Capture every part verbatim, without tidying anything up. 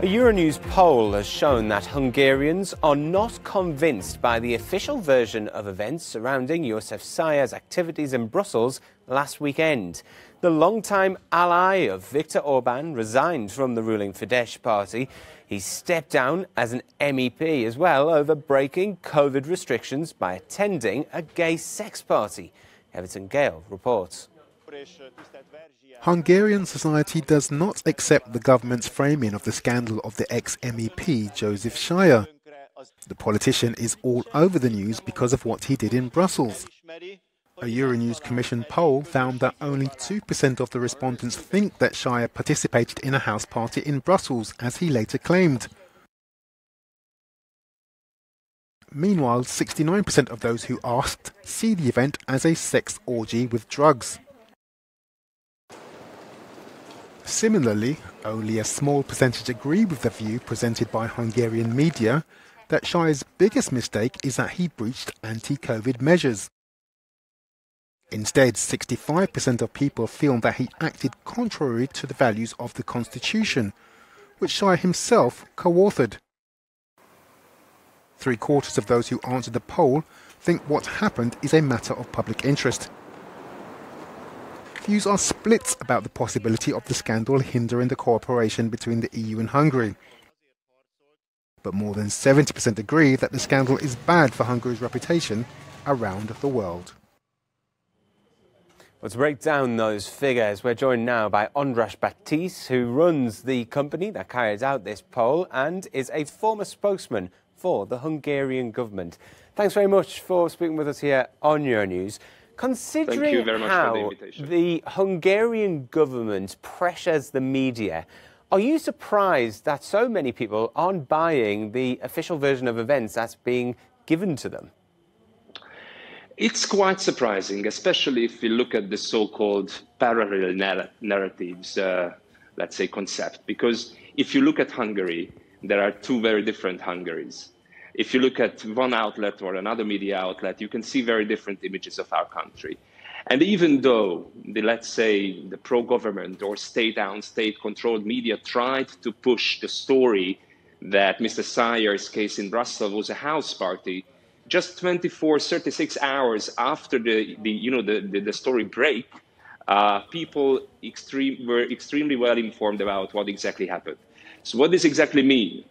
A Euronews poll has shown that Hungarians are not convinced by the official version of events surrounding Joseph Szájer's activities in Brussels last weekend. The longtime ally of Viktor Orbán resigned from the ruling Fidesz party. He stepped down as an M E P as well over breaking COVID restrictions by attending a gay sex party. Everton Gale reports. Hungarian society does not accept the government's framing of the scandal of the ex-M E P Joseph Szájer. The politician is all over the news because of what he did in Brussels. A Euronews Commission poll found that only two percent of the respondents think that Szájer participated in a house party in Brussels, as he later claimed. Meanwhile, sixty-nine percent of those who asked see the event as a sex orgy with drugs. Similarly, only a small percentage agree with the view presented by Hungarian media that Szájer's biggest mistake is that he breached anti-COVID measures. Instead, sixty-five percent of people feel that he acted contrary to the values of the constitution, which Szájer himself co-authored. Three quarters of those who answered the poll think what happened is a matter of public interest. Views are split about the possibility of the scandal hindering the cooperation between the E U and Hungary. But more than seventy percent agree that the scandal is bad for Hungary's reputation around the world. Well, to break down those figures, we're joined now by András Batiz, who runs the company that carried out this poll and is a former spokesman for the Hungarian government. Thanks very much for speaking with us here on Euronews. Considering how the Hungarian government pressures the media, are you surprised that so many people aren't buying the official version of events that's being given to them? It's quite surprising, especially if we look at the so-called parallel nar narratives, uh, let's say, concept. Because if you look at Hungary, there are two very different Hungaries. If you look at one outlet or another media outlet, you can see very different images of our country. And even though, the, let's say, the pro-government or state-owned, state-controlled media tried to push the story that Mister Szájer's case in Brussels was a house party, just twenty-four, thirty-six hours after the, the, you know, the, the, the story break, uh, people extreme, were extremely well informed about what exactly happened. So what does exactly mean?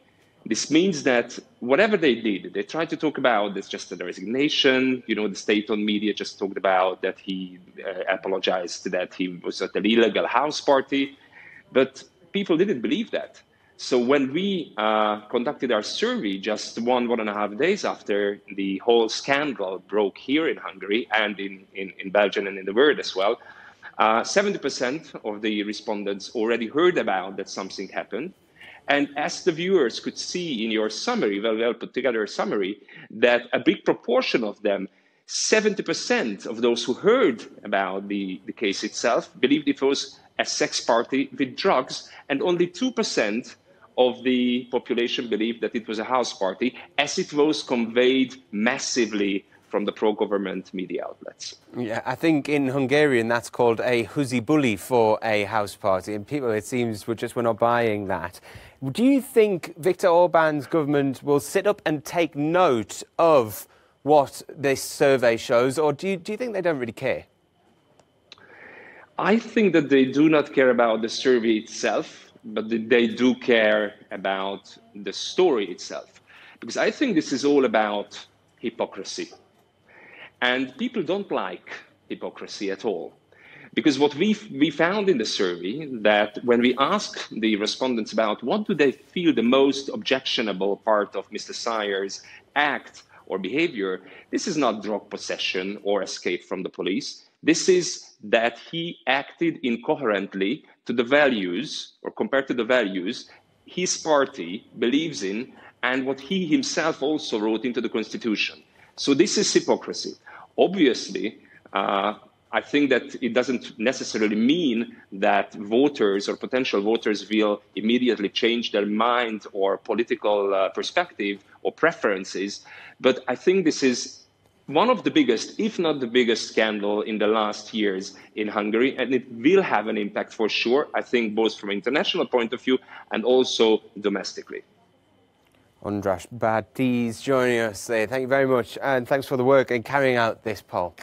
This means that whatever they did, they tried to talk about this just the resignation. You know, the state-owned media just talked about that he uh, apologized, that he was at an illegal house party. But people didn't believe that. So when we uh, conducted our survey just one, one and a half days after the whole scandal broke here in Hungary and in, in, in Belgium and in the world as well, uh, seventy percent of the respondents already heard about that something happened. And as the viewers could see in your summary, well, well put together summary, that a big proportion of them, seventy percent of those who heard about the, the case itself, believed it was a sex party with drugs, and only two percent of the population believed that it was a house party, as it was conveyed massively from the pro-government media outlets. Yeah, I think in Hungarian that's called a húzibuli for a house party, and people, it seems, were just were not buying that. Do you think Viktor Orbán's government will sit up and take note of what this survey shows, or do you, do you think they don't really care? I think that they do not care about the survey itself, but they do care about the story itself. Because I think this is all about hypocrisy. And people don't like hypocrisy at all, because what we we found in the survey, that when we asked the respondents about what do they feel the most objectionable part of Mister Szájer's act or behavior, this is not drug possession or escape from the police. This is that he acted incoherently to the values, or compared to the values his party believes in, and what he himself also wrote into the constitution. So this is hypocrisy. Obviously, uh, I think that it doesn't necessarily mean that voters or potential voters will immediately change their mind or political uh, perspective or preferences, but I think this is one of the biggest, if not the biggest scandal in the last years in Hungary, and it will have an impact for sure, I think, both from an international point of view and also domestically. András Batiz joining us there. Thank you very much, and thanks for the work in carrying out this poll.